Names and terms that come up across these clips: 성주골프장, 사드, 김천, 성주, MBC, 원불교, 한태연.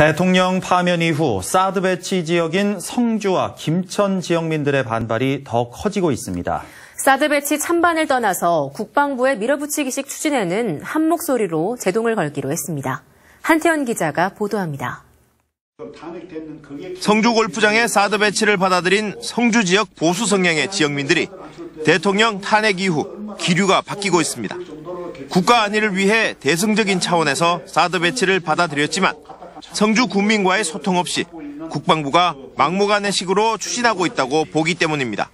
대통령 파면 이후 사드 배치 지역인 성주와 김천 지역민들의 반발이 더 커지고 있습니다. 사드 배치 찬반을 떠나서 국방부의 밀어붙이기식 추진에는 한 목소리로 제동을 걸기로 했습니다. 한태연 기자가 보도합니다. 성주골프장의 사드 배치를 받아들인 성주 지역 보수 성향의 지역민들이 대통령 탄핵 이후 기류가 바뀌고 있습니다. 국가 안위를 위해 대승적인 차원에서 사드 배치를 받아들였지만 성주 군민과의 소통 없이 국방부가 막무가내 식으로 추진하고 있다고 보기 때문입니다.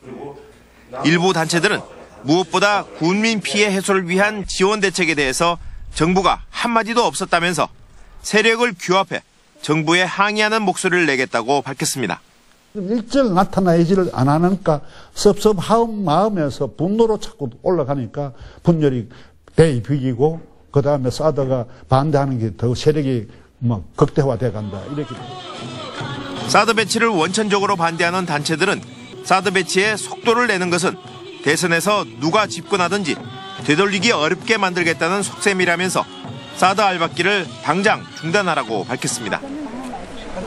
일부 단체들은 무엇보다 군민 피해 해소를 위한 지원 대책에 대해서 정부가 한마디도 없었다면서 세력을 규합해 정부에 항의하는 목소리를 내겠다고 밝혔습니다. 일절 나타나지를 안 하니까 섭섭한 마음에서 분노로 자꾸 올라가니까 분열이 대비기고 그다음에 사드가 반대하는 게 더 세력이 극대화돼 간다 이렇게. 사드 배치를 원천적으로 반대하는 단체들은 사드 배치에 속도를 내는 것은 대선에서 누가 집권하든지 되돌리기 어렵게 만들겠다는 속셈이라면서 사드 알박기를 당장 중단하라고 밝혔습니다.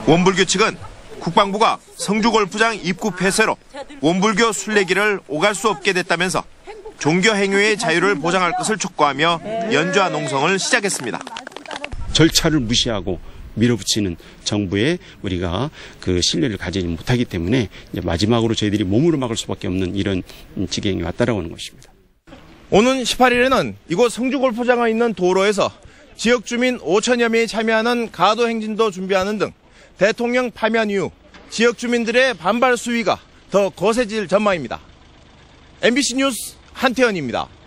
원불교 측은 국방부가 성주골프장 입구 폐쇄로 원불교 순례길을 오갈 수 없게 됐다면서 종교 행위의 자유를 보장할 것을 촉구하며 연좌 농성을 시작했습니다. 절차를 무시하고 밀어붙이는 정부에 우리가 그 신뢰를 가지지 못하기 때문에 이제 마지막으로 저희들이 몸으로 막을 수밖에 없는 이런 지경이 왔다라고 하는 것입니다. 오는 18일에는 이곳 성주골프장에 있는 도로에서 지역 주민 5천여 명이 참여하는 가도 행진도 준비하는 등 대통령 파면 이후 지역 주민들의 반발 수위가 더 거세질 전망입니다. MBC 뉴스 한태연입니다.